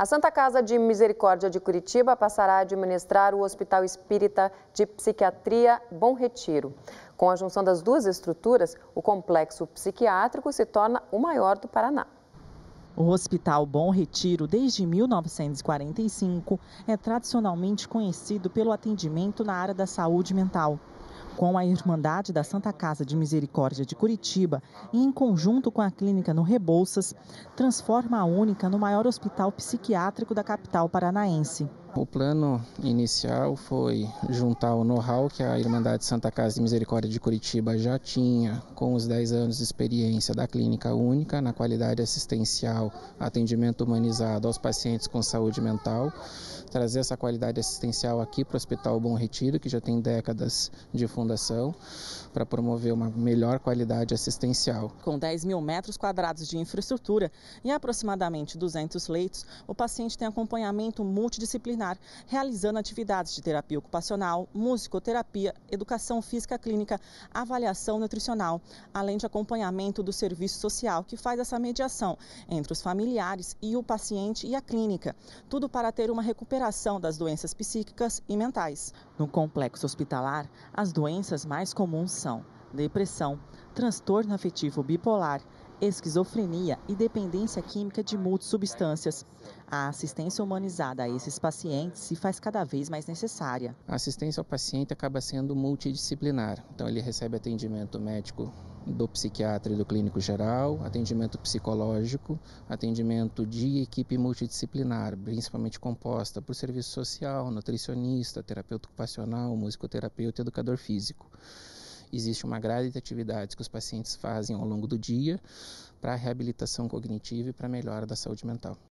A Santa Casa de Misericórdia de Curitiba passará a administrar o Hospital Espírita de Psiquiatria Bom Retiro. Com a junção das duas estruturas, o complexo psiquiátrico se torna o maior do Paraná. O Hospital Bom Retiro, desde 1945, é tradicionalmente conhecido pelo atendimento na área da saúde mental. Com a Irmandade da Santa Casa de Misericórdia de Curitiba e em conjunto com a clínica no Rebouças, transforma a Única no maior hospital psiquiátrico da capital paranaense. O plano inicial foi juntar o know-how que a Irmandade Santa Casa de Misericórdia de Curitiba já tinha com os 10 anos de experiência da Clínica Única na qualidade assistencial, atendimento humanizado aos pacientes com saúde mental, trazer essa qualidade assistencial aqui para o Hospital Bom Retiro, que já tem décadas de fundação, para promover uma melhor qualidade assistencial. Com 10 mil metros quadrados de infraestrutura e aproximadamente 200 leitos, o paciente tem acompanhamento multidisciplinar, realizando atividades de terapia ocupacional, musicoterapia, educação física clínica, avaliação nutricional, além de acompanhamento do serviço social, que faz essa mediação entre os familiares e o paciente e a clínica, tudo para ter uma recuperação das doenças psíquicas e mentais. No complexo hospitalar, as doenças mais comuns são depressão, transtorno afetivo bipolar, esquizofrenia e dependência química de multisubstâncias. A assistência humanizada a esses pacientes se faz cada vez mais necessária. A assistência ao paciente acaba sendo multidisciplinar, então ele recebe atendimento médico do psiquiatra e do clínico geral, atendimento psicológico, atendimento de equipe multidisciplinar, principalmente composta por serviço social, nutricionista, terapeuta ocupacional, musicoterapeuta e educador físico. Existe uma grade de atividades que os pacientes fazem ao longo do dia para a reabilitação cognitiva e para a melhora da saúde mental.